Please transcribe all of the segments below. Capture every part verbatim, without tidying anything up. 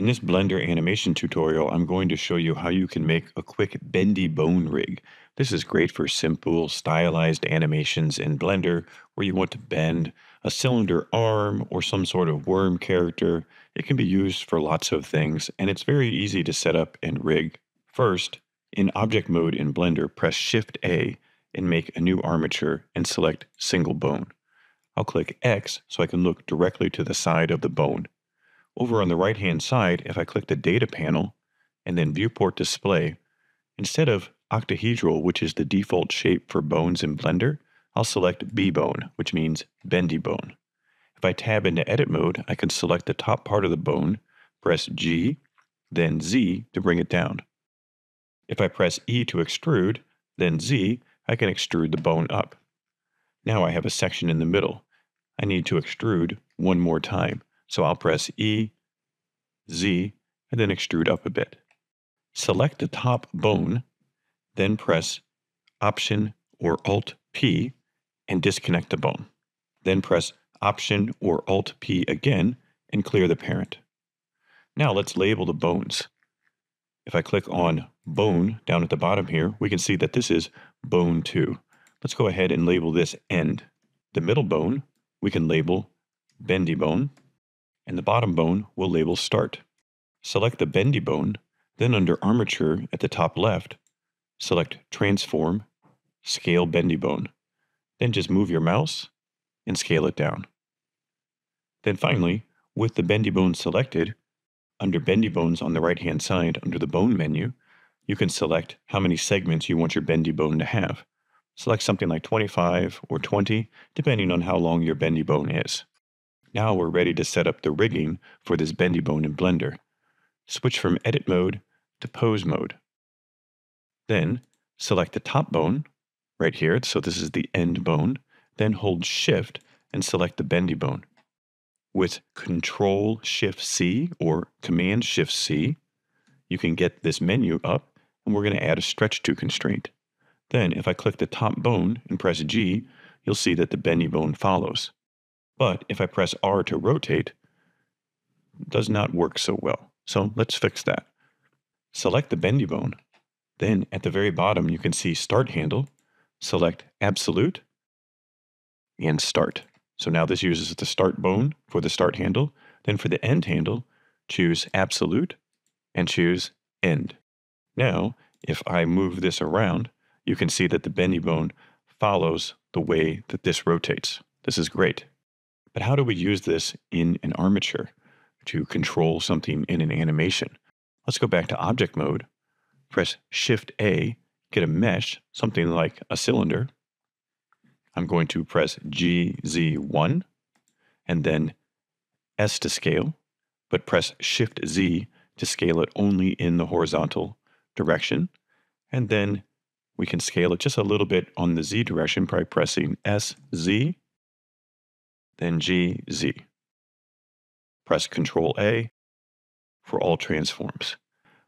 In this Blender animation tutorial, I'm going to show you how you can make a quick bendy bone rig. This is great for simple, stylized animations in Blender where you want to bend a cylinder arm or some sort of worm character. It can be used for lots of things, and it's very easy to set up and rig. First, in object mode in Blender, press Shift A and make a new armature and select single bone. I'll click X so I can look directly to the side of the bone. Over on the right-hand side, if I click the Data panel and then Viewport Display, instead of octahedral, which is the default shape for bones in Blender, I'll select B-bone, which means bendy bone. If I tab into Edit mode, I can select the top part of the bone, press G, then Z to bring it down. If I press E to extrude, then Z, I can extrude the bone up. Now I have a section in the middle. I need to extrude one more time. So I'll press E, Z, and then extrude up a bit. Select the top bone, then press Option or Alt P and disconnect the bone. Then press Option or Alt P again and clear the parent. Now let's label the bones. If I click on Bone down at the bottom here, we can see that this is Bone two. Let's go ahead and label this End. The middle bone, we can label Bendy Bone. And the bottom bone will label Start. Select the bendy bone, then under Armature at the top left, select Transform, Scale Bendy Bone. Then just move your mouse and scale it down. Then finally, with the bendy bone selected, under Bendy Bones on the right-hand side under the Bone menu, you can select how many segments you want your bendy bone to have. Select something like twenty-five or twenty, depending on how long your bendy bone is. Now we're ready to set up the rigging for this bendy bone in Blender. Switch from Edit mode to Pose mode. Then select the top bone, right here, so this is the end bone, then hold Shift and select the bendy bone. With Control Shift C or Command Shift C, you can get this menu up, and we're going to add a stretch to constraint. Then if I click the top bone and press G, you'll see that the bendy bone follows. But if I press R to rotate, it does not work so well. So let's fix that. Select the bendy bone. Then at the very bottom, you can see Start Handle. Select Absolute and Start. So now this uses the start bone for the start handle. Then for the end handle, choose Absolute and choose End. Now, if I move this around, you can see that the bendy bone follows the way that this rotates. This is great. But how do we use this in an armature to control something in an animation? Let's go back to object mode, press Shift A, get a mesh, something like a cylinder. I'm going to press G Z one and then S to scale, but press Shift Z to scale it only in the horizontal direction. And then we can scale it just a little bit on the Z direction by pressing S Z. Then G, Z. Press Control A for all transforms.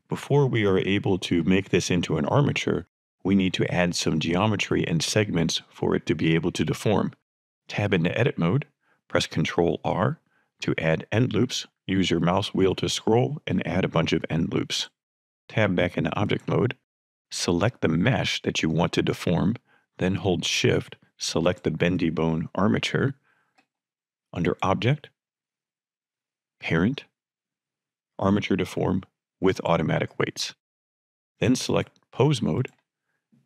Before we are able to make this into an armature, we need to add some geometry and segments for it to be able to deform. Tab into Edit mode, press Control R to add end loops. Use your mouse wheel to scroll and add a bunch of end loops. Tab back into Object mode, select the mesh that you want to deform, then hold Shift, select the bendy bone armature, under Object, Parent, Armature Deform with Automatic Weights. Then select Pose Mode,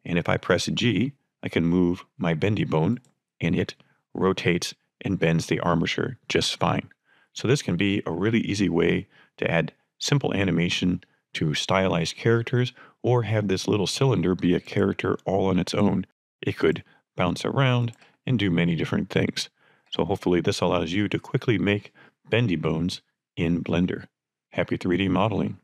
and if I press G, I can move my bendy bone, and it rotates and bends the armature just fine. So this can be a really easy way to add simple animation to stylized characters, or have this little cylinder be a character all on its own. It could bounce around and do many different things. So hopefully this allows you to quickly make bendy bones in Blender. Happy three D modeling.